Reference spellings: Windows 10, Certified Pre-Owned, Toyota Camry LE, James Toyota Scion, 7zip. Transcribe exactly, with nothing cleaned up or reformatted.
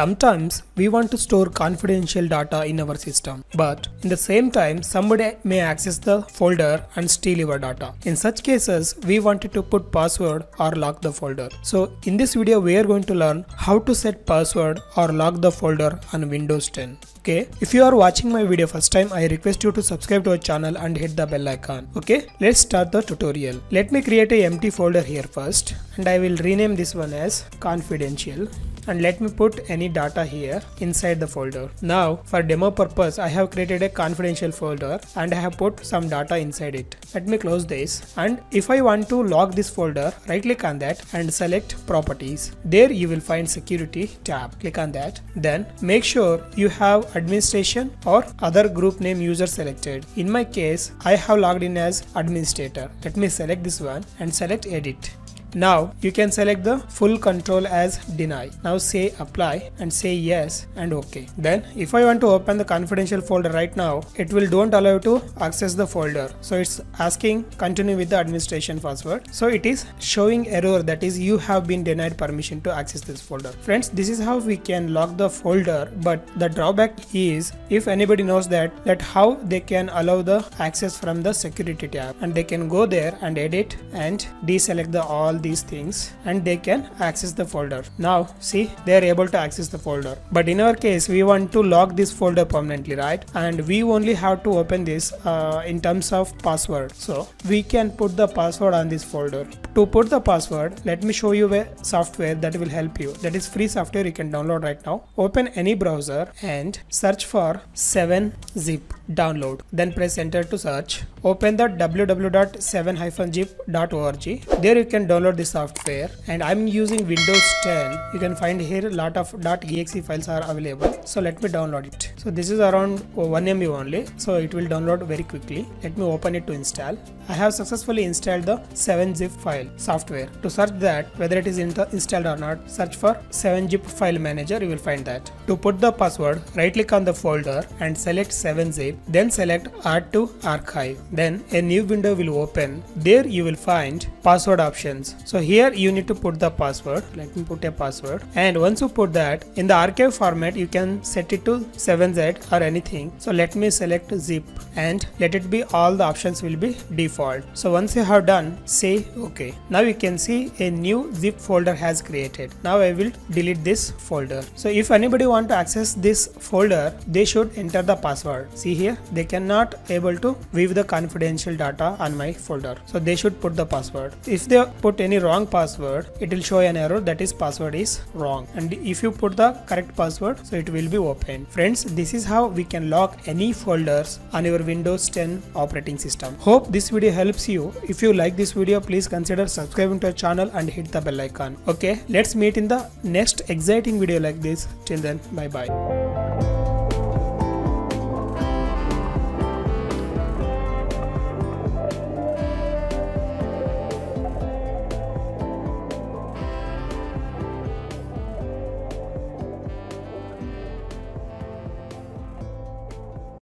Sometimes we want to store confidential data in our system, but in the same time somebody may access the folder and steal your data. In such cases, we wanted to put password or lock the folder. So in this video we are going to learn how to set password or lock the folder on Windows ten. Okay, if you are watching my video first time, I request you to subscribe to our channel and hit the bell icon. Okay, let's start the tutorial. Let me create a empty folder here first, and I will rename this one as confidential. And let me put any data here inside the folder. Now for demo purpose, I have created a confidential folder and I have put some data inside it. Let me close this, and if I want to lock this folder, right click on that and select properties. There you will find security tab. Click on that. Then make sure you have administration or other group name user selected. In my case, I have logged in as administrator. Let me select this one and select edit. Now you can select the full control as deny. Now say apply and say yes and okay. Then if I want to open the confidential folder right now, it will don't allow you to access the folder. So it's asking continue with the administration password. So it is showing error, that is you have been denied permission to access this folder. Friends, this is how we can lock the folder, but the drawback is if anybody knows that, that how they can allow the access from the security tab, and they can go there and edit and deselect the all these things and they can access the folder. Now see, they are able to access the folder, but in our case we want to lock this folder permanently, right? And we only have to open this uh, in terms of password, so we can put the password on this folder. To put the password, let me show you a software that will help you. That is free software, you can download right now. Open any browser and search for seven zip download, then press enter to search. Open the w w w dot seven zip dot org. There you can download the software, and I'm using Windows ten. You can find here a lot of .exe files are available, so let me download it. So this is around one M B only, so it will download very quickly. Let me open it to install. I have successfully installed the seven zip file software. To search that, whether it is installed or not, search for seven zip file manager, you will find that. To put the password, right click on the folder and select seven zip, then select add to archive. Then a new window will open. There you will find password options. So here you need to put the password. Let me put a password, and once you put that, in the archive format you can set it to seven zip or anything. So let me select zip and let it be all the options will be default. So once you have done, say okay. Now you can see a new zip folder has created. Now I will delete this folder. So if anybody want to access this folder, they should enter the password. See here, they cannot able to view the confidential data on my folder, so they should put the password. If they put any wrong password, it will show an error, that is password is wrong, and if you put the correct password, so it will be open. Friends, this is how we can lock any folders on your Windows ten operating system. Hope this video helps you. If you like this video, please consider subscribing to our channel and hit the bell icon. Okay, let's meet in the next exciting video like this. Till then, bye bye.